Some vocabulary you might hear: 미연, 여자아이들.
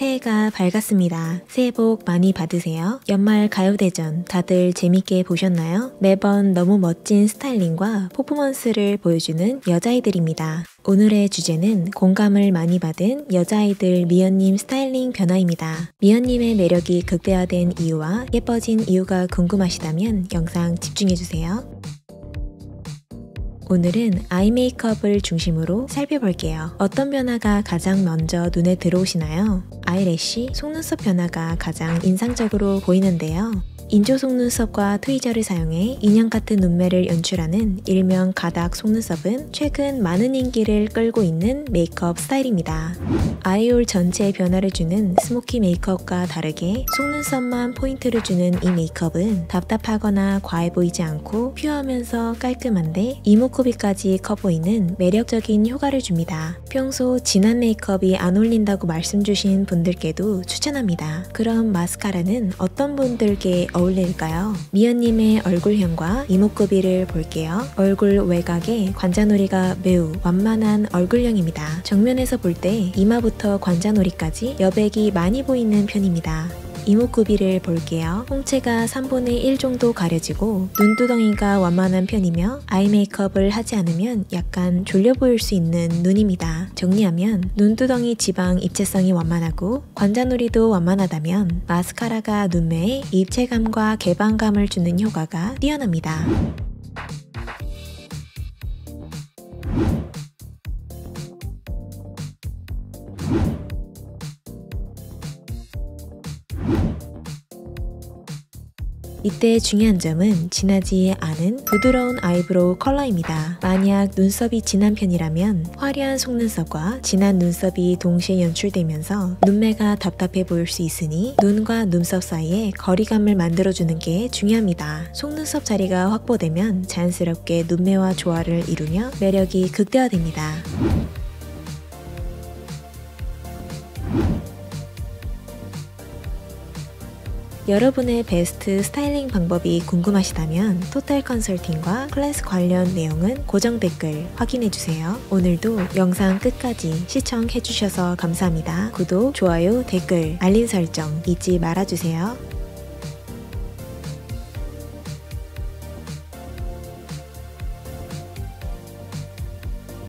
새해가 밝았습니다. 새해 복 많이 받으세요. 연말 가요대전 다들 재밌게 보셨나요? 매번 너무 멋진 스타일링과 퍼포먼스를 보여주는 여자아이들입니다. 오늘의 주제는 공감을 많이 받은 여자아이들 미연님 스타일링 변화입니다. 미연님의 매력이 극대화된 이유와 예뻐진 이유가 궁금하시다면 영상 집중해주세요. 오늘은 아이 메이크업을 중심으로 살펴볼게요. 어떤 변화가 가장 먼저 눈에 들어오시나요? 아이래쉬, 속눈썹 변화가 가장 인상적으로 보이는데요. 인조 속눈썹과 트위저를 사용해 인형 같은 눈매를 연출하는 일명 가닥 속눈썹은 최근 많은 인기를 끌고 있는 메이크업 스타일입니다. 아이홀 전체에 변화를 주는 스모키 메이크업과 다르게 속눈썹만 포인트를 주는 이 메이크업은 답답하거나 과해 보이지 않고 퓨어하면서 깔끔한데 이목구비까지 커 보이는 매력적인 효과를 줍니다. 평소 진한 메이크업이 안 어울린다고 말씀 주신 분들께도 추천합니다. 그럼 마스카라는 어떤 분들께 어울릴까요? 미연님의 얼굴형과 이목구비를 볼게요. 얼굴 외곽에 관자놀이가 매우 완만한 얼굴형입니다. 정면에서 볼 때 이마부터 관자놀이까지 여백이 많이 보이는 편입니다. 이목구비를 볼게요. 홍채가 3분의 1 정도 가려지고 눈두덩이가 완만한 편이며 아이 메이크업을 하지 않으면 약간 졸려 보일 수 있는 눈입니다. 정리하면 눈두덩이 지방 입체성이 완만하고 관자놀이도 완만하다면 마스카라가 눈매에 입체감과 개방감을 주는 효과가 뛰어납니다. 이때 중요한 점은 진하지 않은 부드러운 아이브로우 컬러입니다. 만약 눈썹이 진한 편이라면 화려한 속눈썹과 진한 눈썹이 동시에 연출되면서 눈매가 답답해 보일 수 있으니 눈과 눈썹 사이에 거리감을 만들어주는 게 중요합니다. 속눈썹 자리가 확보되면 자연스럽게 눈매와 조화를 이루며 매력이 극대화됩니다. 여러분의 베스트 스타일링 방법이 궁금하시다면 토탈 컨설팅과 클래스 관련 내용은 고정 댓글 확인해주세요. 오늘도 영상 끝까지 시청해주셔서 감사합니다. 구독, 좋아요, 댓글, 알림 설정 잊지 말아주세요.